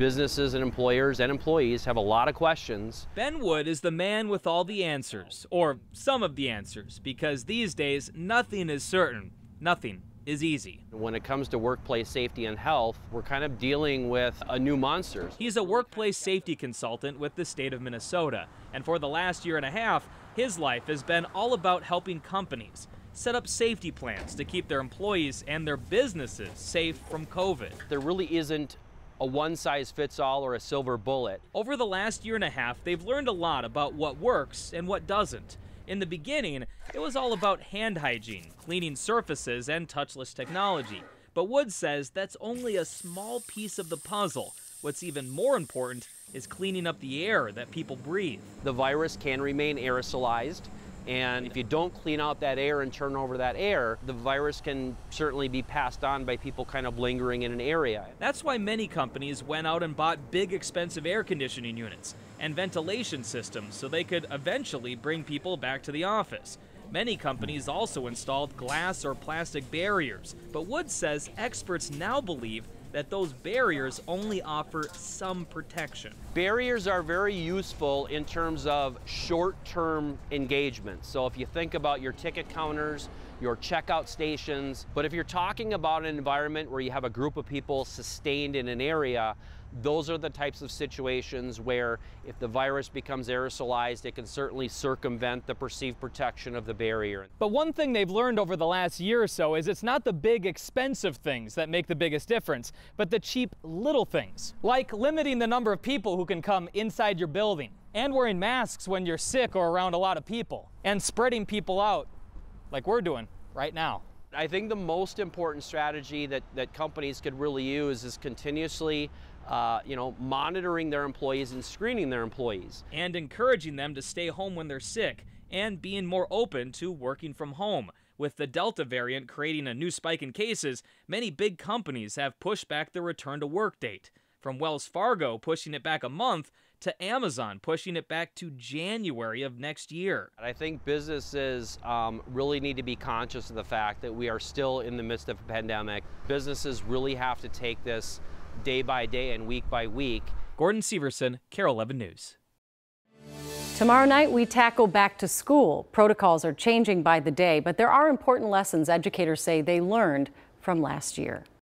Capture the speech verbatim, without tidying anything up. businesses and employers and employees have a lot of questions. Ben Wood is the man with all the answers, or some of the answers, because these days nothing is certain, nothing is easy. When it comes to workplace safety and health, we're kind of dealing with a new monster. He's a workplace safety consultant with the state of Minnesota, and for the last year and a half, his life has been all about helping companies set up safety plans to keep their employees and their businesses safe from COVID. There really isn't a one-size-fits-all or a silver bullet. Over the last year and a half, they've learned a lot about what works and what doesn't. In the beginning, it was all about hand hygiene, cleaning surfaces, and touchless technology. But Wood says that's only a small piece of the puzzle. What's even more important is cleaning up the air that people breathe. The virus can remain aerosolized, and if you don't clean out that air and turn over that air, the virus can certainly be passed on by people kind of lingering in an area. That's why many companies went out and bought big, expensive air conditioning units and ventilation systems so they could eventually bring people back to the office. Many companies also installed glass or plastic barriers, but Wood says experts now believe that those barriers only offer some protection. Barriers are very useful in terms of short-term engagement. So if you think about your ticket counters, your checkout stations, but if you're talking about an environment where you have a group of people sustained in an area, those are the types of situations where if the virus becomes aerosolized, it can certainly circumvent the perceived protection of the barrier. But one thing they've learned over the last year or so is it's not the big expensive things that make the biggest difference, but the cheap little things, like limiting the number of people who can come inside your building, and wearing masks when you're sick or around a lot of people, and spreading people out like we're doing right now. I think the most important strategy that, that companies could really use is continuously Uh, you know, monitoring their employees and screening their employees. And encouraging them to stay home when they're sick and being more open to working from home. With the Delta variant creating a new spike in cases, many big companies have pushed back their return to work date. From Wells Fargo pushing it back a month to Amazon pushing it back to January of next year. I think businesses um, really need to be conscious of the fact that we are still in the midst of a pandemic. Businesses really have to take this day by day and week by week. Gordon Severson, Carol Levin News. Tomorrow night we tackle back to school. Protocols are changing by the day, but there are important lessons educators say they learned from last year.